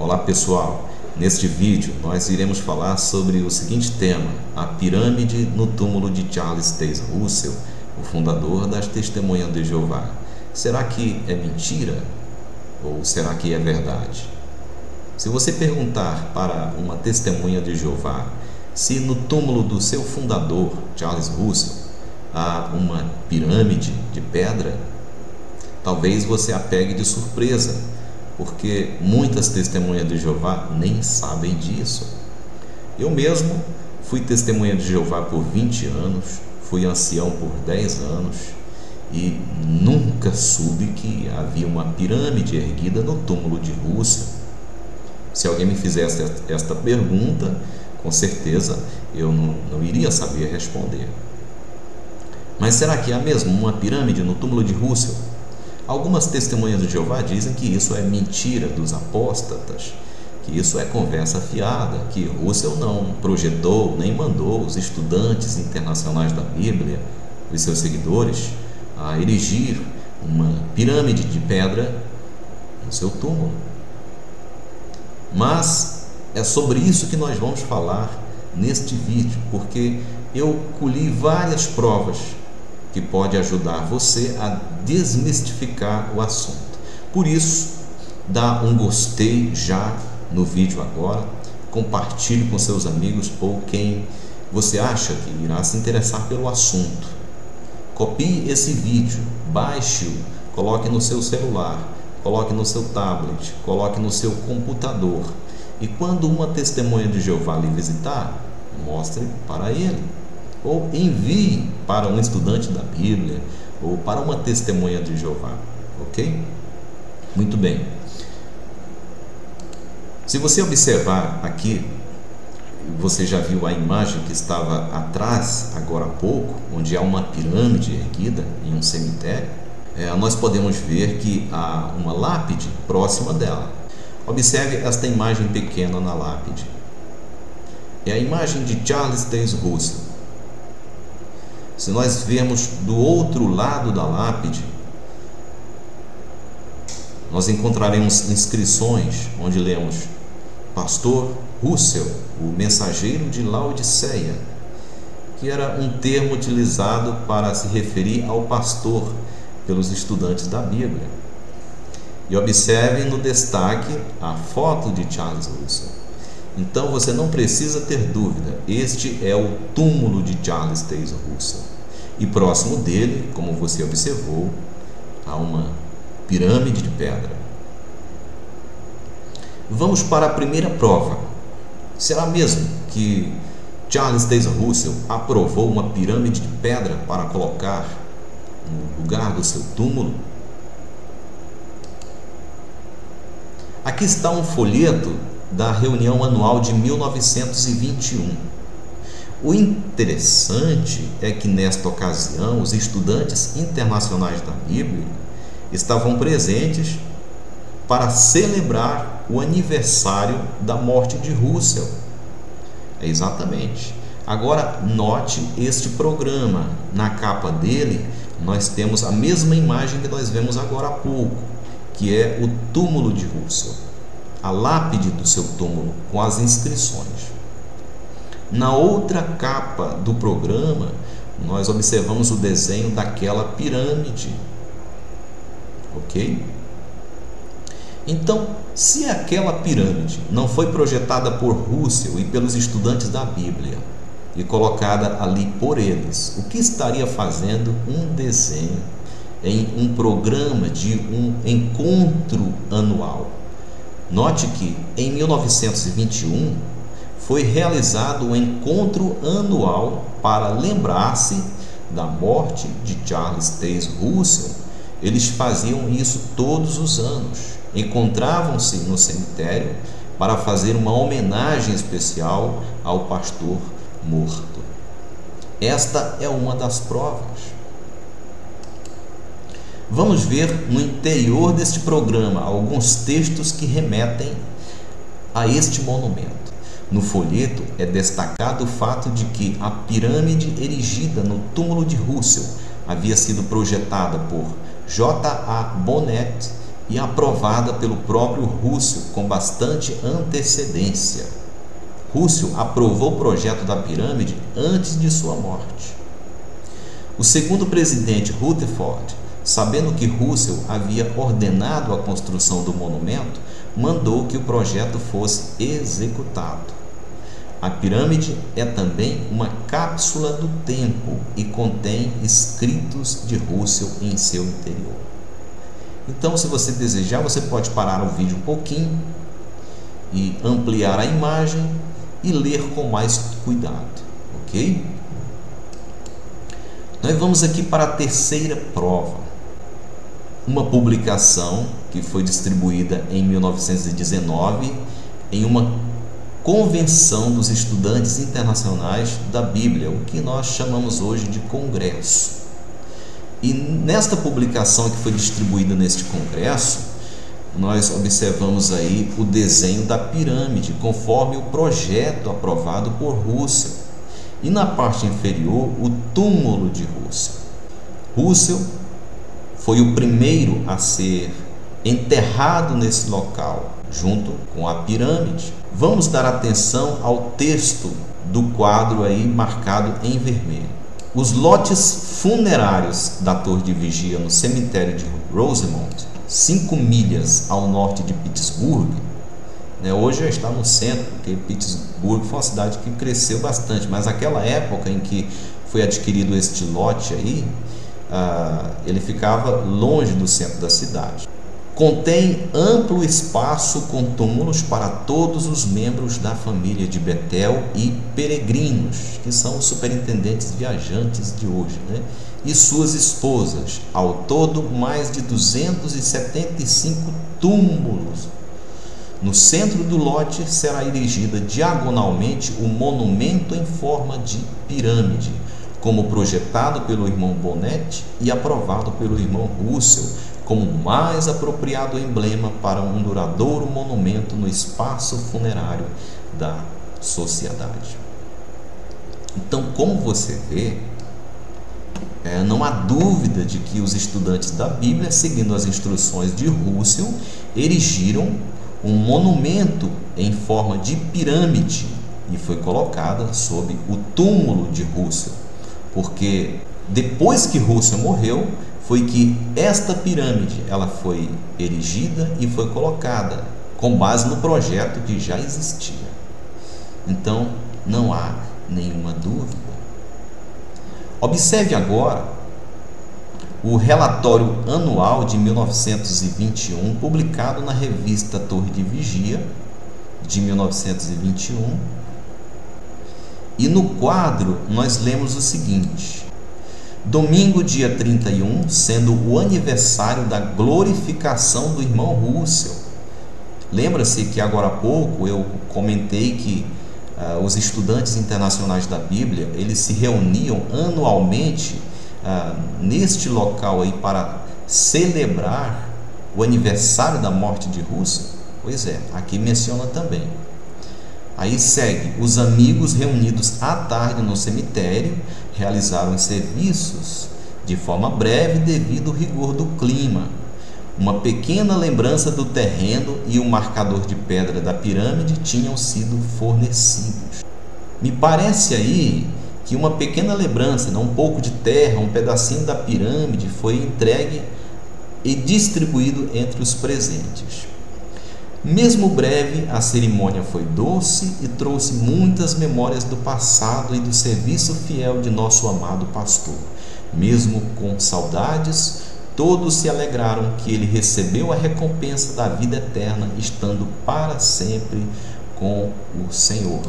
Olá pessoal, neste vídeo nós iremos falar sobre o seguinte tema: a pirâmide no túmulo de Charles Taze Russell, o fundador das Testemunhas de Jeová. Será que é mentira ou será que é verdade? Se você perguntar para uma testemunha de Jeová se no túmulo do seu fundador, Charles Russell, há uma pirâmide de pedra, talvez você a pegue de surpresa, porque muitas testemunhas de Jeová nem sabem disso. Eu mesmo fui testemunha de Jeová por 20 anos, fui ancião por 10 anos e nunca soube que havia uma pirâmide erguida no túmulo de Russell. Se alguém me fizesse esta pergunta, com certeza eu não iria saber responder. Mas será que há mesmo uma pirâmide no túmulo de Russell? Algumas testemunhas de Jeová dizem que isso é mentira dos apóstatas, que isso é conversa fiada, que Russell não projetou nem mandou os estudantes internacionais da Bíblia, os seus seguidores, a erigir uma pirâmide de pedra no seu túmulo. Mas é sobre isso que nós vamos falar neste vídeo, porque eu colhi várias provas que pode ajudar você a desmistificar o assunto. Por isso, dá um gostei já no vídeo agora, compartilhe com seus amigos ou quem você acha que irá se interessar pelo assunto. Copie esse vídeo, baixe-o, coloque no seu celular, coloque no seu tablet, coloque no seu computador. E quando uma testemunha de Jeová lhe visitar, mostre para ele, ou envie para um estudante da Bíblia ou para uma testemunha de Jeová, ok? Muito bem. Se você observar aqui, você já viu a imagem que estava atrás agora há pouco, onde há uma pirâmide erguida em um cemitério. Nós podemos ver que há uma lápide próxima dela. Observe esta imagem pequena na lápide. É a imagem de Charles Taze Russell. Se nós vermos do outro lado da lápide, nós encontraremos inscrições onde lemos: Pastor Russell, o mensageiro de Laodiceia, que era um termo utilizado para se referir ao pastor pelos estudantes da Bíblia. E observem no destaque a foto de Charles Russell. Então você não precisa ter dúvida, este é o túmulo de Charles Taze Russell. E próximo dele, como você observou, há uma pirâmide de pedra. Vamos para a primeira prova. Será mesmo que Charles Taze Russell aprovou uma pirâmide de pedra para colocar no lugar do seu túmulo? Aqui está um folheto da reunião anual de 1921. O interessante é que nesta ocasião os estudantes internacionais da Bíblia estavam presentes para celebrar o aniversário da morte de Russell. Exatamente. Agora note este programa. Na capa dele nós temos a mesma imagem que nós vemos agora há pouco, que é o túmulo de Russell, a lápide do seu túmulo com as inscrições. Na outra capa do programa nós observamos o desenho daquela pirâmide, ok? Então, se aquela pirâmide não foi projetada por Russell e pelos estudantes da Bíblia e colocada ali por eles, o que estaria fazendo um desenho em um programa de um encontro anual? Note que em 1921 foi realizado um encontro anual para lembrar-se da morte de Charles Taze Russell. Eles faziam isso todos os anos, encontravam-se no cemitério para fazer uma homenagem especial ao pastor morto. Esta é uma das provas. Vamos ver no interior deste programa alguns textos que remetem a este monumento. No folheto é destacado o fato de que a pirâmide erigida no túmulo de Russell havia sido projetada por J.A. Bonnet e aprovada pelo próprio Russell com bastante antecedência. Russell aprovou o projeto da pirâmide antes de sua morte. O segundo presidente Rutherford, sabendo que Russell havia ordenado a construção do monumento, mandou que o projeto fosse executado. A pirâmide é também uma cápsula do tempo e contém escritos de Russell em seu interior. Então, se você desejar, você pode parar o vídeo um pouquinho e ampliar a imagem e ler com mais cuidado, ok? Nós vamos aqui para a terceira prova. Uma publicação que foi distribuída em 1919 em uma Convenção dos Estudantes Internacionais da Bíblia, o que nós chamamos hoje de Congresso. E nesta publicação que foi distribuída neste Congresso, nós observamos aí o desenho da pirâmide, conforme o projeto aprovado por Russell. E na parte inferior, o túmulo de Russell. Russell foi o primeiro a ser enterrado nesse local, junto com a pirâmide. Vamos dar atenção ao texto do quadro aí marcado em vermelho. Os lotes funerários da Torre de Vigia no cemitério de Rosemont, 5 milhas ao norte de Pittsburgh, hoje já está no centro, porque Pittsburgh foi uma cidade que cresceu bastante, mas naquela época em que foi adquirido este lote aí, ele ficava longe do centro da cidade. Contém amplo espaço com túmulos para todos os membros da família de Betel e peregrinos, que são os superintendentes viajantes de hoje, e suas esposas. Ao todo, mais de 275 túmulos. No centro do lote será erigida diagonalmente o monumento em forma de pirâmide, como projetado pelo irmão Bonnet e aprovado pelo irmão Russell, como o mais apropriado emblema para um duradouro monumento no espaço funerário da sociedade. Então, como você vê, não há dúvida de que os estudantes da Bíblia, seguindo as instruções de Russell, erigiram um monumento em forma de pirâmide e foi colocada sob o túmulo de Russell, porque depois que Russell morreu, foi que esta pirâmide ela foi erigida e foi colocada com base no projeto que já existia. Então, não há nenhuma dúvida. Observe agora o relatório anual de 1921, publicado na revista Torre de Vigia, de 1921. E no quadro, nós lemos o seguinte: domingo, dia 31, sendo o aniversário da glorificação do irmão Russell. Lembra-se que agora há pouco eu comentei que os estudantes internacionais da Bíblia, eles se reuniam anualmente neste local aí para celebrar o aniversário da morte de Russell? Pois é, aqui menciona também. Aí segue, os amigos reunidos à tarde no cemitério realizaram serviços de forma breve devido ao rigor do clima. Uma pequena lembrança do terreno e o marcador de pedra da pirâmide tinham sido fornecidos. Me parece aí que uma pequena lembrança, um pouco de terra, um pedacinho da pirâmide foi entregue e distribuído entre os presentes. Mesmo breve, a cerimônia foi doce e trouxe muitas memórias do passado e do serviço fiel de nosso amado pastor. Mesmo com saudades, todos se alegraram que ele recebeu a recompensa da vida eterna, estando para sempre com o Senhor.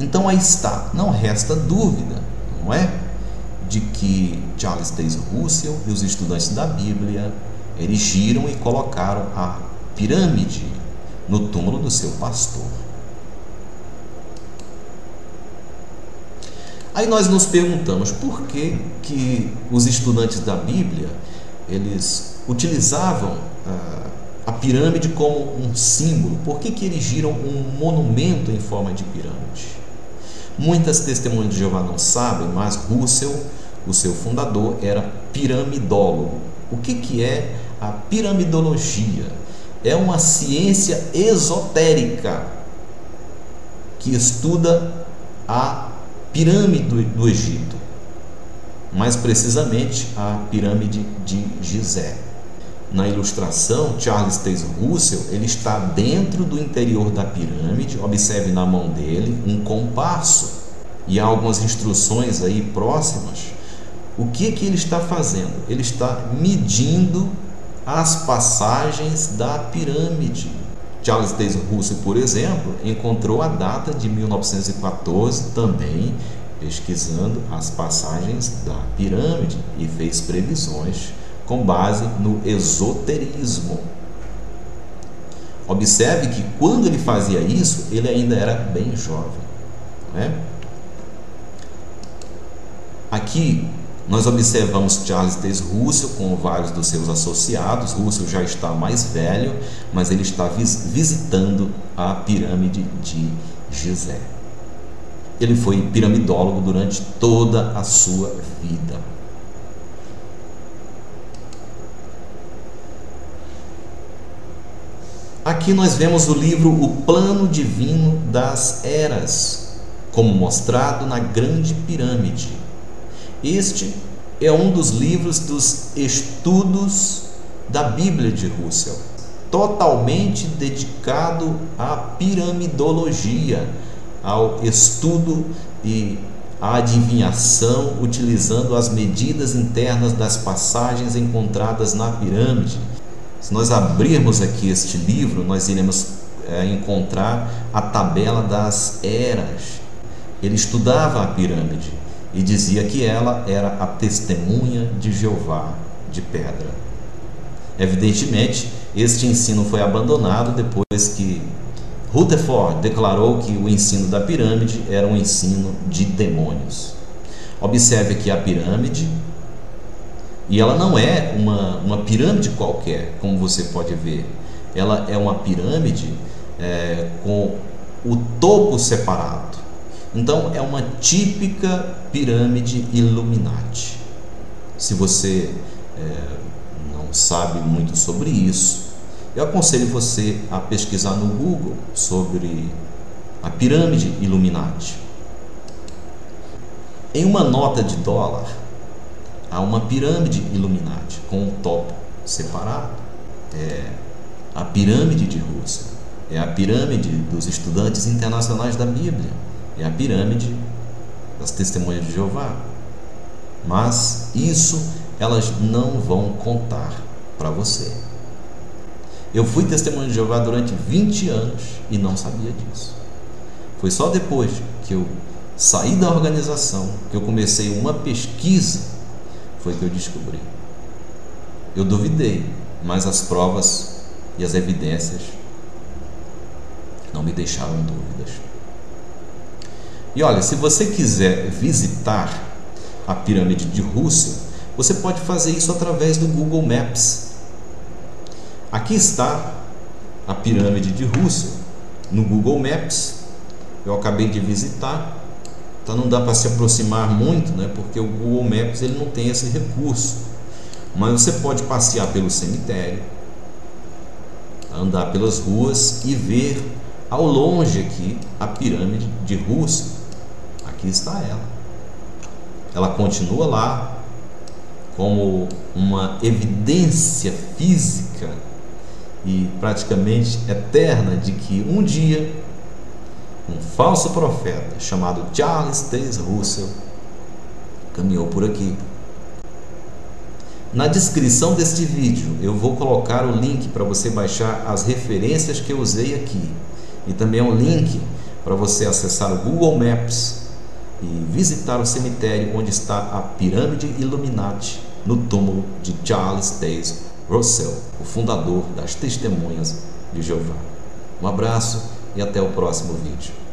Então aí está, não resta dúvida, não é? De que Charles Taze Russell e os estudantes da Bíblia erigiram e colocaram a pirâmide no túmulo do seu pastor. Aí nós nos perguntamos por que os estudantes da Bíblia eles utilizavam a pirâmide como um símbolo. Por que erigiram um monumento em forma de pirâmide? Muitas testemunhas de Jeová não sabem, mas Russell, o seu fundador, era piramidólogo. O que é a piramidologia é uma ciência esotérica que estuda a pirâmide do Egito, mais precisamente a pirâmide de Gizé. Na ilustração, Charles Taze Russell, ele está dentro do interior da pirâmide, observe na mão dele um compasso e há algumas instruções aí próximas. O que que ele está fazendo? Ele está medindo as passagens da pirâmide. Charles Taze Russell, por exemplo, encontrou a data de 1914 também pesquisando as passagens da pirâmide e fez previsões com base no esoterismo. Observe que quando ele fazia isso, ele ainda era bem jovem, né? Aqui nós observamos Charles Taze Russell com vários dos seus associados. Russell já está mais velho, mas ele está visitando a pirâmide de Gizé. Ele foi piramidólogo durante toda a sua vida. Aqui nós vemos o livro O Plano Divino das Eras, como mostrado na Grande Pirâmide. Este é um dos livros dos estudos da Bíblia de Russell, totalmente dedicado à piramidologia, ao estudo e à adivinhação, utilizando as medidas internas das passagens encontradas na pirâmide. Se nós abrirmos aqui este livro, nós iremos encontrar a tabela das eras. Ele estudava a pirâmide e dizia que ela era a testemunha de Jeová de pedra. Evidentemente, este ensino foi abandonado depois que Rutherford declarou que o ensino da pirâmide era um ensino de demônios. Observe aqui a pirâmide, e ela não é uma pirâmide qualquer, como você pode ver. Ela é uma pirâmide com o topo separado. Então, é uma típica pirâmide Illuminati. Se você não sabe muito sobre isso, eu aconselho você a pesquisar no Google sobre a pirâmide Illuminati. Em uma nota de dólar, há uma pirâmide Illuminati com um topo separado. É a pirâmide de Russell, é a pirâmide dos estudantes internacionais da Bíblia, é a pirâmide das testemunhas de Jeová. Mas isso elas não vão contar para você. Eu fui testemunha de Jeová durante 20 anos e não sabia disso. Foi só depois que eu saí da organização, que eu comecei uma pesquisa, foi que eu descobri. Eu duvidei, mas as provas e as evidências não me deixaram em dúvidas. E olha, se você quiser visitar a pirâmide de Russell, você pode fazer isso através do Google Maps. Aqui está a pirâmide de Russell no Google Maps. Eu acabei de visitar. Então não dá para se aproximar muito, né? Porque o Google Maps ele não tem esse recurso. Mas você pode passear pelo cemitério, andar pelas ruas e ver ao longe aqui a pirâmide de Russell. Aqui está ela. Ela continua lá como uma evidência física e praticamente eterna de que um dia um falso profeta chamado Charles Taze Russell caminhou por aqui. Na descrição deste vídeo eu vou colocar o link para você baixar as referências que eu usei aqui e também um link para você acessar o Google Maps e visitar o cemitério onde está a pirâmide Illuminati no túmulo de Charles Taze Russell, o fundador das Testemunhas de Jeová. Um abraço e até o próximo vídeo.